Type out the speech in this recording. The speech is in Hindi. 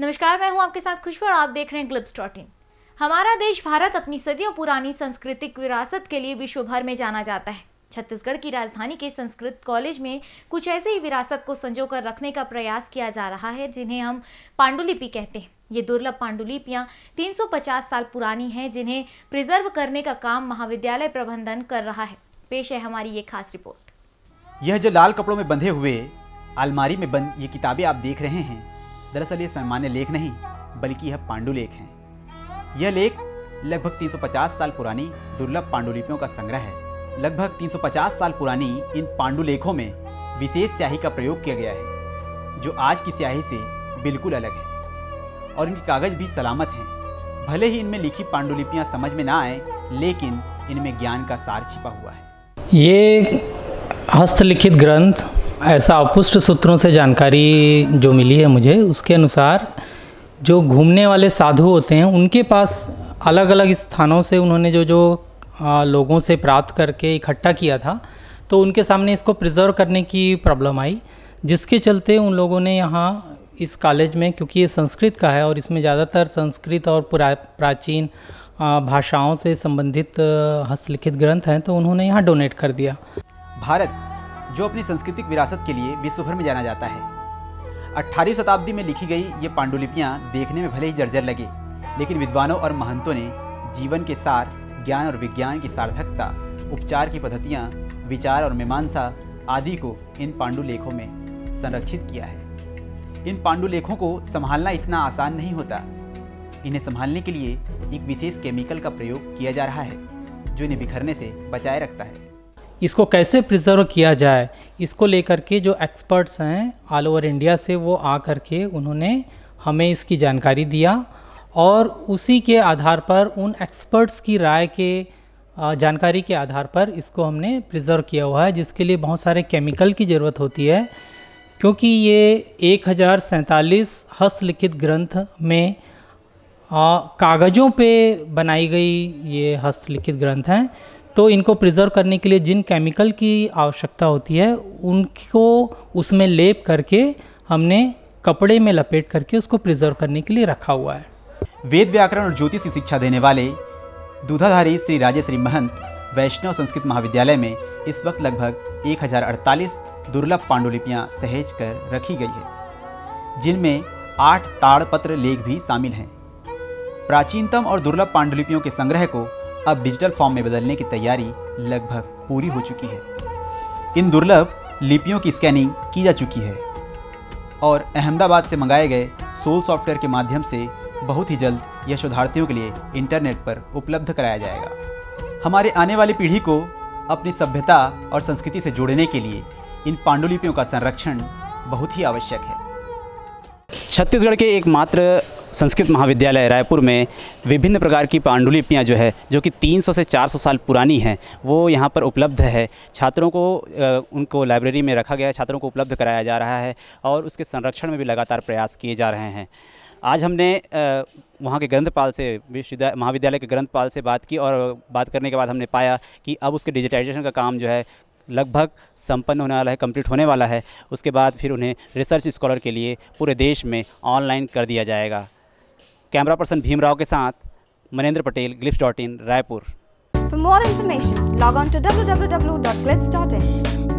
नमस्कार, मैं हूं आपके साथ खुशबू और आप देख रहे हैं Glyps.in। हमारा देश भारत अपनी सदियों पुरानी सांस्कृतिक विरासत के लिए विश्व भर में जाना जाता है। छत्तीसगढ़ की राजधानी के संस्कृत कॉलेज में कुछ ऐसे ही विरासत को संजोकर रखने का प्रयास किया जा रहा है, जिन्हें हम पांडुलिपि कहते हैं। ये दुर्लभ पांडुलिपियाँ 350 साल पुरानी हैं, जिन्हें प्रिजर्व करने का काम महाविद्यालय प्रबंधन कर रहा है। पेश है हमारी ये खास रिपोर्ट। यह जो लाल कपड़ों में बंधे हुए अलमारी में बंद ये किताबें आप देख रहे हैं, दरअसल ये सामान्य लेख नहीं बल्कि यह पांडुलेख हैं। यह लेख लगभग 350 साल पुरानी दुर्लभ पांडुलिपियों का संग्रह है। लगभग 350 साल पुरानी इन पांडुलेखों में विशेष स्याही का प्रयोग किया गया है, जो आज की स्याही से बिल्कुल अलग है और इनके कागज भी सलामत हैं। भले ही इनमें लिखी पांडुलिपियाँ समझ में ना आए, लेकिन इनमें ज्ञान का सार छिपा हुआ है। ये हस्तलिखित ग्रंथ ऐसा अपुष्ट सूत्रों से जानकारी जो मिली है मुझे, उसके अनुसार जो घूमने वाले साधु होते हैं उनके पास अलग अलग स्थानों से उन्होंने जो लोगों से प्राप्त करके इकट्ठा किया था, तो उनके सामने इसको प्रिजर्व करने की प्रॉब्लम आई, जिसके चलते उन लोगों ने यहाँ इस कॉलेज में, क्योंकि ये संस्कृत का है और इसमें ज़्यादातर संस्कृत और प्राचीन भाषाओं से संबंधित हस्तलिखित ग्रंथ हैं, तो उन्होंने यहाँ डोनेट कर दिया। भारत जो अपनी सांस्कृतिक विरासत के लिए विश्व भर में जाना जाता है। 18वीं शताब्दी में लिखी गई ये पांडुलिपियाँ देखने में भले ही जर्जर लगे, लेकिन विद्वानों और महंतों ने जीवन के सार, ज्ञान और विज्ञान की सार्थकता, उपचार की पद्धतियाँ, विचार और मीमांसा आदि को इन पांडुलेखों में संरक्षित किया है। इन पांडुलेखों को संभालना इतना आसान नहीं होता। इन्हें संभालने के लिए एक विशेष केमिकल का प्रयोग किया जा रहा है, जो इन्हें बिखरने से बचाए रखता है। इसको कैसे प्रिजर्व किया जाए, इसको लेकर के जो एक्सपर्ट्स हैं ऑल ओवर इंडिया से, वो आ कर के उन्होंने हमें इसकी जानकारी दिया और उसी के आधार पर, उन एक्सपर्ट्स की राय के जानकारी के आधार पर इसको हमने प्रिजर्व किया हुआ है, जिसके लिए बहुत सारे केमिकल की ज़रूरत होती है। क्योंकि ये 1047 हस्तलिखित ग्रंथ में कागज़ों पे बनाई गई ये हस्तलिखित ग्रंथ हैं, तो इनको प्रिजर्व करने के लिए जिन केमिकल की आवश्यकता होती है उनको उसमें लेप करके हमने कपड़े में लपेट करके उसको प्रिजर्व करने के लिए रखा हुआ है। वेद, व्याकरण और ज्योतिष की शिक्षा देने वाले दूधाधारी श्री राजेश महंत वैष्णव संस्कृत महाविद्यालय में इस वक्त लगभग 1048 दुर्लभ पांडुलिपियाँ सहेज कर रखी गई है, जिनमें 8 ताड़पत्र लेख भी शामिल हैं। प्राचीनतम और दुर्लभ पांडुलिपियों के संग्रह को अब डिजिटल फॉर्म में बदलने की तैयारी लगभग पूरी हो चुकी है। इन दुर्लभ लिपियों की स्कैनिंग की जा चुकी है और अहमदाबाद से मंगाए गए सोल सॉफ्टवेयर के माध्यम से बहुत ही जल्द यह शोधार्थियों के लिए इंटरनेट पर उपलब्ध कराया जाएगा। हमारे आने वाली पीढ़ी को अपनी सभ्यता और संस्कृति से जोड़ने के लिए इन पांडुलिपियों का संरक्षण बहुत ही आवश्यक है। छत्तीसगढ़ के एकमात्र संस्कृत महाविद्यालय रायपुर में विभिन्न प्रकार की पांडुलिपियाँ जो कि 300 से 400 साल पुरानी हैं, वो यहाँ पर उपलब्ध है। छात्रों को उनको लाइब्रेरी में रखा गया है, छात्रों को उपलब्ध कराया जा रहा है और उसके संरक्षण में भी लगातार प्रयास किए जा रहे हैं। आज हमने वहाँ के ग्रंथपाल से, महाविद्यालय के ग्रंथपाल से बात की और बात करने के बाद हमने पाया कि अब उसके डिजिटाइजेशन का काम लगभग संपन्न होने वाला है, कंप्लीट होने वाला है। उसके बाद फिर उन्हें रिसर्च स्कॉलर के लिए पूरे देश में ऑनलाइन कर दिया जाएगा। कैमरा पर्सन भीम राव के साथ Manendra Patel, Glyps.in, Raipur. For more information, log on to www.glyps.in.